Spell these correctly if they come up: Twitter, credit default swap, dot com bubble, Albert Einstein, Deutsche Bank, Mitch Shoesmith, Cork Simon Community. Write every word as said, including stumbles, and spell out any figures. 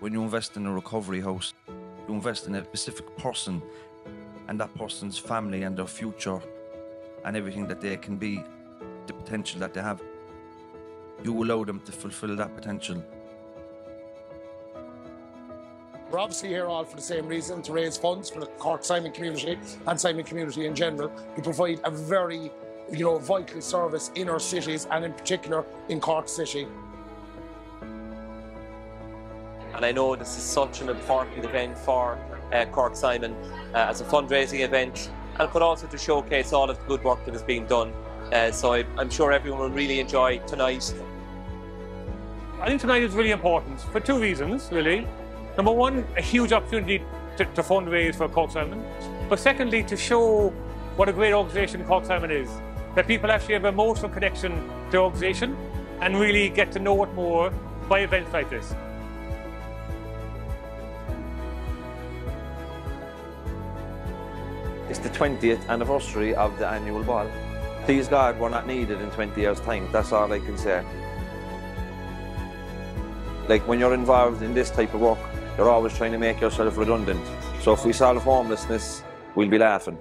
When you invest in a recovery house, you invest in a specific person and that person's family and their future and everything that they can be, the potential that they have. You allow them to fulfill that potential. We're obviously here all for the same reason, to raise funds for the Cork Simon community and Simon community in general, to provide a very, you know, vital service in our cities and in particular in Cork City. And I know this is such an important event for uh, Cork Simon uh, as a fundraising event, and but also to showcase all of the good work that is being done. Uh, so I, I'm sure everyone will really enjoy tonight. I think tonight is really important for two reasons, really. Number one, a huge opportunity to, to fundraise for Cork Simon, but secondly, to show what a great organisation Cork Simon is, that people actually have an emotional connection to the organisation and really get to know it more by events like this. It's the twentieth anniversary of the annual ball. Please God, we're not needed in twenty years' time, that's all I can say. Like, when you're involved in this type of work, you're always trying to make yourself redundant. So if we solve homelessness, we'll be laughing.